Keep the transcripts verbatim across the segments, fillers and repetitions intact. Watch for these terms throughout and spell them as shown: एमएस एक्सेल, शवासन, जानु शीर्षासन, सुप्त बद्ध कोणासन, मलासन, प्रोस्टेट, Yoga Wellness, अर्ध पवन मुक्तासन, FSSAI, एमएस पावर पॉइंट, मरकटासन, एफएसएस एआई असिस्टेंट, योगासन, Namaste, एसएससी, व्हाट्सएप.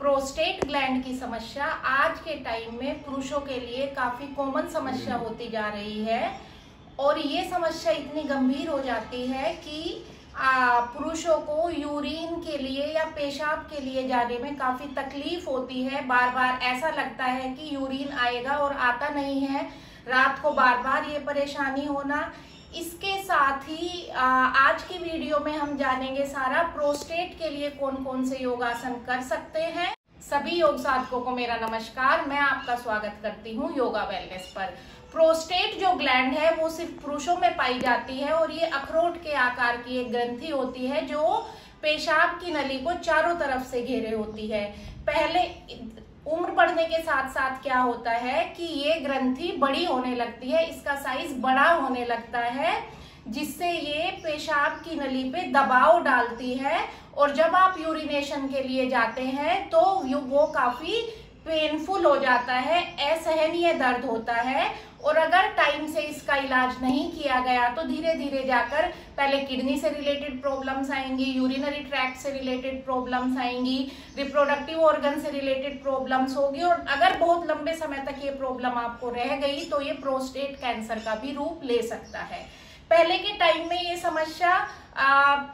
प्रोस्टेट gland की समस्या आज के टाइम में पुरुषों के लिए काफी कॉमन समस्या होती जा रही है और ये समस्या इतनी गंभीर हो जाती है कि पुरुषों को यूरिन के लिए या पेशाब के लिए जाने में काफी तकलीफ होती है। बार बार ऐसा लगता है कि यूरिन आएगा और आता नहीं है, रात को बार बार ये परेशानी होना। इसके साथ ही आज की वीडियो में हम जानेंगे सारा प्रोस्टेट के लिए कौन कौन से योगासन कर सकते हैं। सभी योग साधकों को मेरा नमस्कार, मैं आपका स्वागत करती हूँ योगा वेलनेस पर। प्रोस्टेट जो ग्लैंड है वो सिर्फ पुरुषों में पाई जाती है और ये अखरोट के आकार की एक ग्रंथि होती है जो पेशाब की नली को चारों तरफ से घेरे होती है। पहले उम्र बढ़ने के साथ साथ क्या होता है कि ये ग्रंथि बड़ी होने लगती है, इसका साइज बड़ा होने लगता है, जिससे ये पेशाब की नली पे दबाव डालती है और जब आप यूरिनेशन के लिए जाते हैं तो वो काफी पेनफुल हो जाता है, असहनीय दर्द होता है। और अगर टाइम से इसका इलाज नहीं किया गया तो धीरे धीरे जाकर पहले किडनी से रिलेटेड प्रॉब्लम्स आएंगी, यूरिनरी ट्रैक्ट से रिलेटेड प्रॉब्लम्स आएंगी, रिप्रोडक्टिव ऑर्गन से रिलेटेड प्रॉब्लम्स होगी और अगर बहुत लंबे समय तक ये प्रॉब्लम आपको रह गई तो ये प्रोस्टेट कैंसर का भी रूप ले सकता है। पहले के टाइम में ये समस्या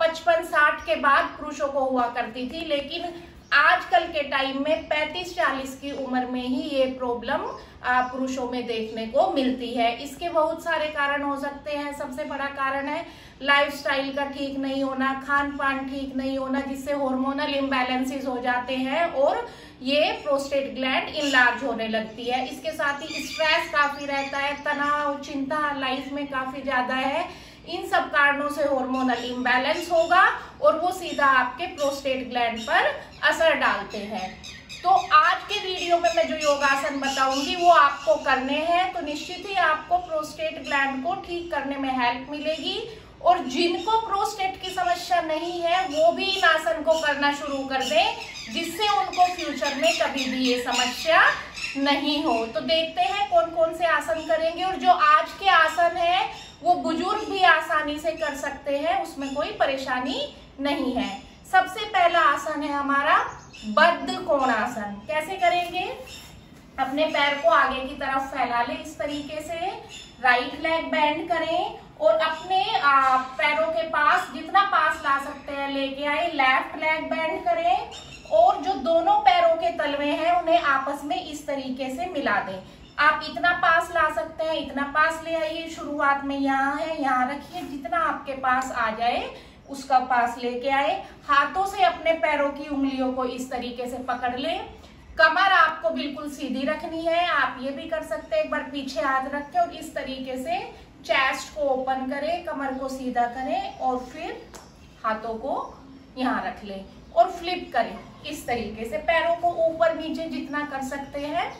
पचपन साठ के बाद पुरुषों को हुआ करती थी, लेकिन आजकल के टाइम में पैंतीस चालीस की उम्र में ही ये प्रॉब्लम पुरुषों में देखने को मिलती है। इसके बहुत सारे कारण हो सकते हैं। सबसे बड़ा कारण है लाइफस्टाइल का ठीक नहीं होना, खान पान ठीक नहीं होना, जिससे हार्मोनल इम्बैलेंसेस हो जाते हैं और ये प्रोस्टेट ग्लैंड इनलार्ज होने लगती है। इसके साथ ही स्ट्रेस काफी रहता है, तनाव चिंता लाइफ में काफी ज्यादा है, इन सब कारणों से हार्मोनल इम्बैलेंस होगा और वो सीधा आपके प्रोस्टेट ग्लैंड पर असर डालते हैं। तो आज के वीडियो में मैं जो योगासन बताऊंगी वो आपको करने हैं तो निश्चित ही आपको प्रोस्टेट ग्लैंड को ठीक करने में हेल्प मिलेगी। और जिनको प्रोस्टेट की समस्या नहीं है वो भी इन आसन को करना शुरू कर दें, जिससे उनको फ्यूचर में कभी भी ये समस्या नहीं हो। तो देखते हैं कौन कौन से आसन करेंगे और जो आज के आसन है वो बुजुर्ग भी आसानी से कर सकते हैं, उसमें कोई परेशानी नहीं है। सबसे पहला आसन है हमारा बद्ध कोण आसन। कैसे करेंगे? अपने पैर को आगे की तरफ फैला ले, इस तरीके से राइट लेग बेंड करें और अपने पैरों के पास जितना पास ला सकते हैं लेके आए। लेफ्ट लेग बेंड करें और जो दोनों पैरों के तलवे हैं उन्हें आपस में इस तरीके से मिला दें। आप इतना पास ला सकते हैं इतना पास ले आइए। शुरुआत में यहाँ है, यहाँ रखिए, जितना आपके पास आ जाए उसका पास लेके आए। हाथों से अपने पैरों की उंगलियों को इस तरीके से पकड़ लें। कमर आपको बिल्कुल सीधी रखनी है, आप ये भी कर सकते हैं। एक बार पीछे हाथ रखें और इस तरीके से चेस्ट को ओपन करें, कमर को सीधा करें और फिर हाथों को यहाँ रख लें और फ्लिप करें इस तरीके से। पैरों को ऊपर नीचे जितना कर सकते हैं,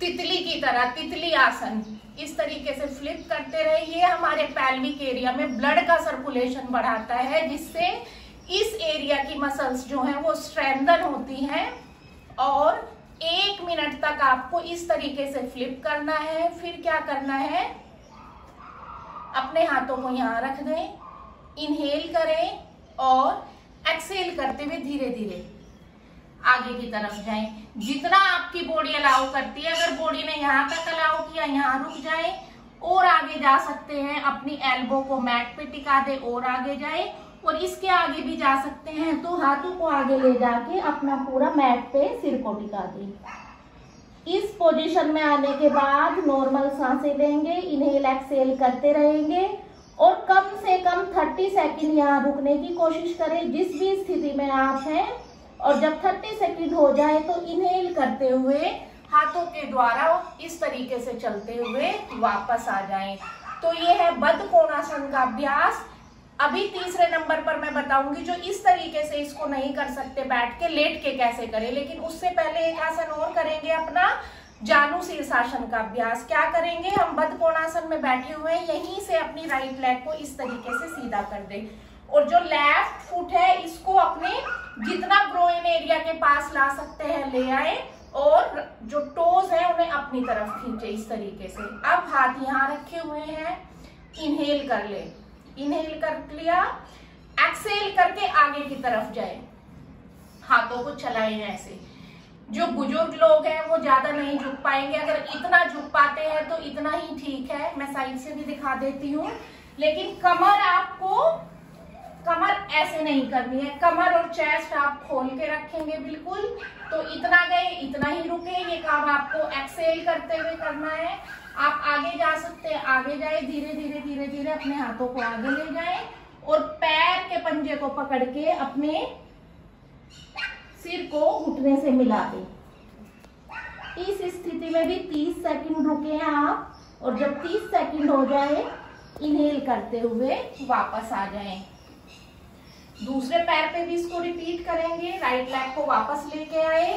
तितली की तरह, तितली आसन, इस तरीके से फ्लिप करते रहिए। ये हमारे पैल्विक एरिया में ब्लड का सर्कुलेशन बढ़ाता है, जिससे इस एरिया की मसल्स जो हैं वो स्ट्रेंथन होती हैं। और एक मिनट तक आपको इस तरीके से फ्लिप करना है। फिर क्या करना है, अपने हाथों को यहाँ रख दें, इनहेल करें और एक्सेल करते हुए धीरे धीरे आगे की तरफ जाएं, जितना आपकी बॉडी अलाउ करती है। अगर बॉडी ने यहाँ तक अलाउ किया, यहाँ रुक जाएं और आगे जा सकते हैं। अपनी एल्बो को मैट पे टिका दे और आगे जाएं और इसके आगे भी जा सकते हैं। तो हाथों को आगे ले जाके अपना पूरा मैट पे सिर को टिका दें। इस पोजीशन में आने के बाद नॉर्मल सांसें लेंगे, इनहेल एक्सेल करते रहेंगे और कम से कम तीस सेकंड यहाँ रुकने की कोशिश करें, जिस भी स्थिति में आप हैं। और जब तीस सेकंड हो जाए तो इनहेल करते हुए हाथों के द्वारा इस तरीके से चलते हुए वापस आ जाएं। तो ये है बद्ध कोणासन का अभ्यास। अभी तीसरे नंबर पर मैं बताऊंगी जो इस तरीके से इसको नहीं कर सकते बैठ के, लेट के कैसे करें। लेकिन उससे पहले एक आसन और करेंगे, अपना जानु शीर्षासन का अभ्यास। क्या करेंगे, हम बद्ध कोणासन में बैठे हुए हैं, यहीं से अपनी राइट लेग को इस तरीके से सीधा कर दें और जो लेफ्ट फुट है इसको अपने जितना ग्रोइन एरिया के पास ला सकते हैं ले आए और जो टोज है उन्हें अपनी तरफ खींचे इस तरीके से। अब हाथ यहाँ रखे हुए हैं, इनहेल कर ले, इनहेल कर लिया, एक्सेल करके आगे की तरफ जाए। हाथों को चलाएं ऐसे। जो बुजुर्ग लोग हैं वो ज्यादा नहीं झुक पाएंगे, अगर इतना झुक पाते हैं तो इतना ही ठीक है। मैं साइड से भी दिखा देती हूँ, लेकिन कमर आपको कमर ऐसे नहीं करनी है। कमर और चेस्ट आप खोल के रखेंगे बिल्कुल, तो इतना गए इतना ही रुके। ये काम आपको एक्सेल करते हुए करना है। आप आगे जा सकते हैं, आगे जाए, धीरे धीरे धीरे धीरे अपने हाथों को आगे ले जाए और पैर के पंजे को पकड़ के अपने सिर को घुटने से मिला दें। इस स्थिति में भी तीस सेकंड रुके आप, और जब तीस सेकंड हो जाए इनहेल करते हुए वापस आ जाएं। दूसरे पैर पे भी इसको रिपीट करेंगे। राइट लेग को वापस लेके आए,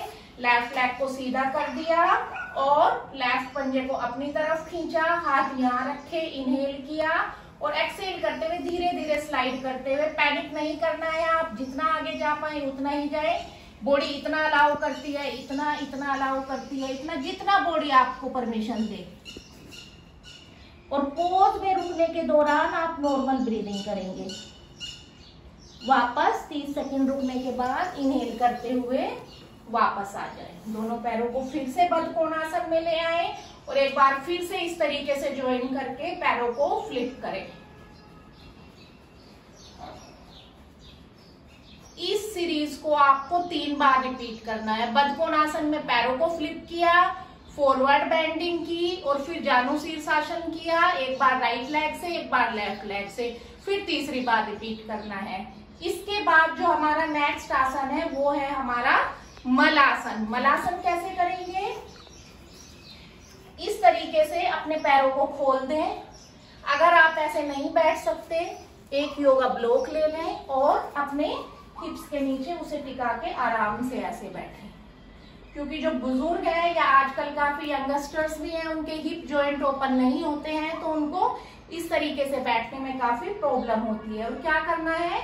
लेफ्ट लेग को सीधा कर दिया और लेफ्ट पंजे को अपनी तरफ खींचा, हाथ यहाँ रखे, इनहेल किया और एक्सेल करते हुए धीरे धीरे स्लाइड करते हुए। पैनिक नहीं करना है, आप जितना आगे जा पाए उतना ही जाए। बॉडी इतना अलाउ करती है, इतना इतना अलाउ करती है, इतना जितना बॉडी आपको परमिशन दे। और पोज में रुकने के दौरान आप नॉर्मल ब्रीदिंग करेंगे। वापस तीस सेकंड रुकने के बाद इनहेल करते हुए वापस आ जाए। दोनों पैरों को फिर से बंद कोणासन में ले आए और एक बार फिर से इस तरीके से ज्वाइन करके पैरों को फ्लिप करें। इस सीरीज को आपको तीन बार रिपीट करना है। बंद कोणासन में पैरों को फ्लिप किया, फॉरवर्ड बेंडिंग की और फिर जानु शीर्षासन किया। एक बार राइट लेग से, एक बार लेफ्ट लेग से, फिर तीसरी बार रिपीट करना है। इसके बाद जो हमारा नेक्स्ट आसन है वो है हमारा मलासन। मलासन कैसे करेंगे? इस तरीके से अपने पैरों को खोल दें। अगर आप ऐसे नहीं बैठ सकते, एक योगा ब्लॉक ले लें और अपने हिप्स के नीचे उसे टिका के आराम से ऐसे बैठें। क्योंकि जो बुजुर्ग है या आजकल काफी यंगस्टर्स भी हैं, उनके हिप जॉइंट ओपन नहीं होते हैं, तो उनको इस तरीके से बैठने में काफी प्रॉब्लम होती है। और क्या करना है,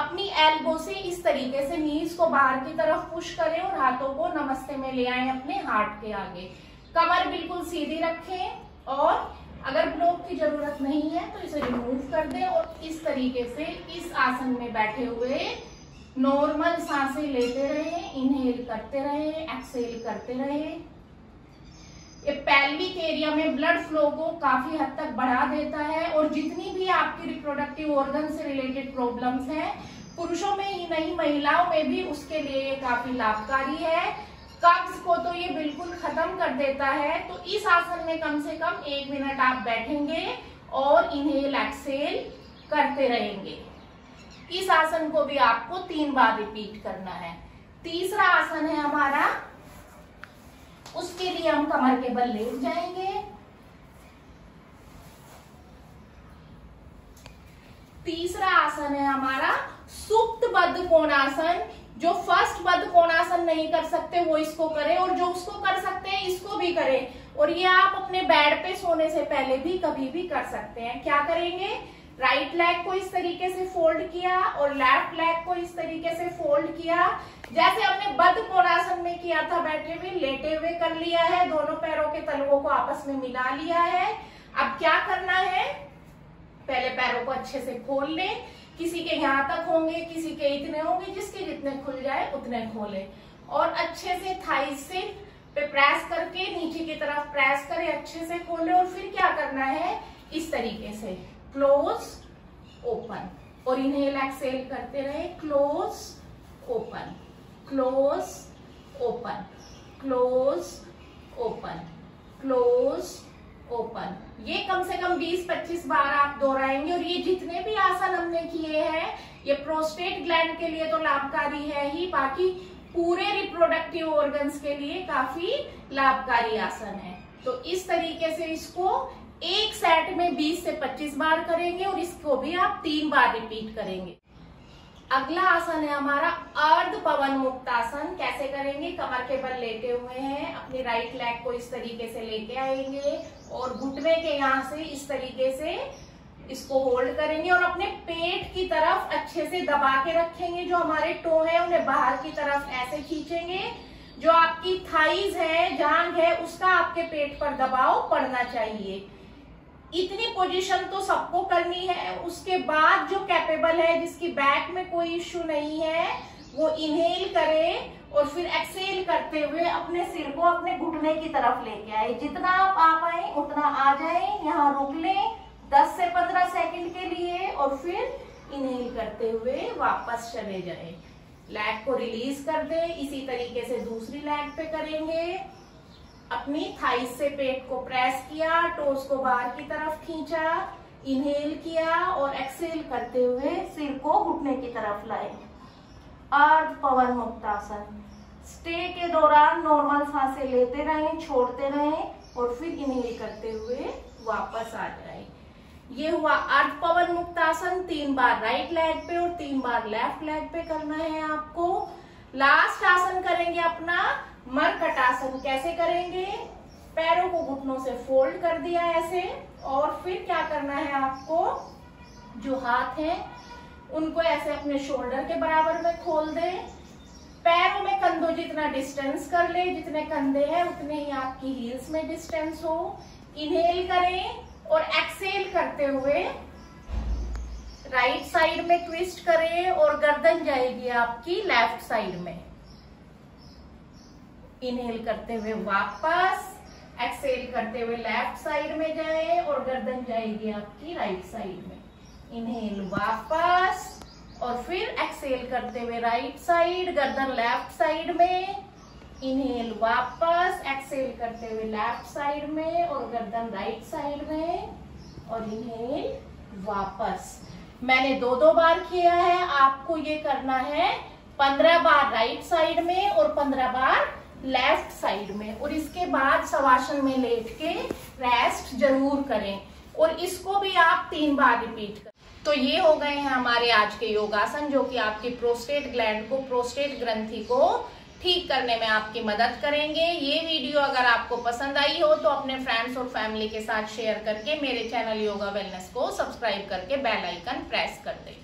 अपनी एल्बो से इस तरीके से नीज को बाहर की तरफ पुश करें और हाथों को नमस्ते में ले आए अपने हार्ट के आगे। कमर बिल्कुल सीधी रखें और अगर ब्लॉक की जरूरत नहीं है तो इसे रिमूव कर दें और इस तरीके से इस आसन में बैठे हुए नॉर्मल सांसें लेते रहें, इनहेल करते रहें, एक्सेल करते रहें। ये पेल्विक एरिया में ब्लड फ्लो को काफी हद तक बढ़ा देता है और जितनी भी आपकी रिप्रोडक्टिव ऑर्गन से रिलेटेड प्रॉब्लम्स हैं, पुरुषों में ही नहीं महिलाओं में भी उसके लिए ये काफी लाभकारी है। कब्ज को तो ये बिल्कुल खत्म कर देता है। तो इस आसन में कम से कम एक मिनट आप बैठेंगे और इनहेल एक्सेल करते रहेंगे। इस आसन को भी आपको तीन बार रिपीट करना है। तीसरा आसन है हमारा, उसके लिए हम कमर के बल लेट जाएंगे। तीसरा आसन है हमारा सुप्त बद्ध कोणासन। जो फर्स्ट बद्ध कोणासन नहीं कर सकते वो इसको करें, और जो उसको कर सकते हैं इसको भी करें। और ये आप अपने बेड पे सोने से पहले भी कभी भी कर सकते हैं। क्या करेंगे, राइट लेग को इस तरीके से फोल्ड किया और लेफ्ट लेग को इस तरीके से फोल्ड किया, जैसे हमने बद्ध कोणासन में किया था। बैठे हुए लेटे हुए कर लिया है, दोनों पैरों के तलवों को आपस में मिला लिया है। अब क्या करना है, पहले पैरों को अच्छे से खोल लें। किसी के यहाँ तक होंगे, किसी के इतने होंगे, जिसके जितने खुल जाए उतने खोलें और अच्छे से थाई से पे प्रेस करके नीचे की तरफ प्रेस करें, अच्छे से खोलें। और फिर क्या करना है, इस तरीके से क्लोज ओपन और इनहेल एक्सेल करते रहे। Close open, close open, close open, close open. ये कम से कम बीस पच्चीस बार आप दोहराएंगे। और ये जितने भी आसन हमने किए हैं ये प्रोस्टेट ग्लैंड के लिए तो लाभकारी है ही, बाकी पूरे रिप्रोडक्टिव ऑर्गन्स के लिए काफी लाभकारी आसन है। तो इस तरीके से इसको एक सेट में बीस से पच्चीस बार करेंगे और इसको भी आप तीन बार रिपीट करेंगे। अगला आसन है हमारा अर्ध पवन मुक्त आसन। कैसे करेंगे, कमर के बल लेटे हुए हैं, अपने राइट लेग को इस तरीके से लेके आएंगे और घुटने के यहाँ से इस तरीके से इसको होल्ड करेंगे और अपने पेट की तरफ अच्छे से दबा के रखेंगे। जो हमारे टो है उन्हें बाहर की तरफ ऐसे खींचेंगे। जो आपकी थाइज है, जांघ है, उसका आपके पेट पर दबाव पड़ना चाहिए। इतनी पोजीशन तो सबको करनी है। उसके बाद जो कैपेबल है, जिसकी बैक में कोई इश्यू नहीं है, वो इनहेल करें और फिर एक्सेल करते हुए अपने सिर को अपने घुटने की तरफ लेके आए। जितना आप आ पाए उतना आ जाए, यहाँ रुक लें दस से पंद्रह सेकंड के लिए और फिर इनहेल करते हुए वापस चले जाएं। लेग को रिलीज कर दें। इसी तरीके से दूसरी लेग पे करेंगे। अपनी थाई से पेट को प्रेस किया, टोस को बाहर की तरफ खींचा, इनहेल किया और एक्सेल करते हुए सिर को घुटने की तरफ लाए। अर्ध पवन मुक्तासन। स्टे के दौरान नॉर्मल सांसें लेते रहें, छोड़ते रहें और फिर इनहेल करते हुए वापस आ जाएं। ये हुआ अर्ध पवन मुक्तासन। तीन बार राइट लेग पे और तीन बार लेफ्ट लेग पे करना है आपको। लास्ट आसन करेंगे अपना मरकटासन। कैसे करेंगे? पैरों को घुटनों से फोल्ड कर दिया ऐसे और फिर क्या करना है आपको, जो हाथ है उनको ऐसे अपने शोल्डर के बराबर में खोल दें। पैरों में कंधों जितना डिस्टेंस कर ले, जितने कंधे हैं उतने ही आपकी हील्स में डिस्टेंस हो। इनहेल करें और एक्सेल करते हुए राइट साइड में ट्विस्ट करें और गर्दन जाएगी आपकी लेफ्ट साइड में। इनहेल करते हुए वापस, एक्सेल करते हुए लेफ्ट साइड में जाएं और गर्दन जाएगी आपकी राइट साइड में। इनहेल वापस और फिर एक्सेल करते हुए राइट साइड, गर्दन लेफ्ट साइड में। इनहेल वापस, एक्सेल करते हुए लेफ्ट साइड में और गर्दन राइट साइड में। और इनहेल वापस। मैंने दो दो बार किया है, आपको ये करना है पंद्रह बार राइट साइड में और पंद्रह बार लेफ्ट साइड में। और इसके बाद शवासन में लेट के रेस्ट जरूर करें और इसको भी आप तीन बार रिपीट करें। तो ये हो गए हैं हमारे आज के योगासन, जो कि आपकी प्रोस्टेट ग्लैंड को, प्रोस्टेट ग्रंथि को ठीक करने में आपकी मदद करेंगे। ये वीडियो अगर आपको पसंद आई हो तो अपने फ्रेंड्स और फैमिली के साथ शेयर करके मेरे चैनल योगा वेलनेस को सब्सक्राइब करके बेल आइकन प्रेस कर दें।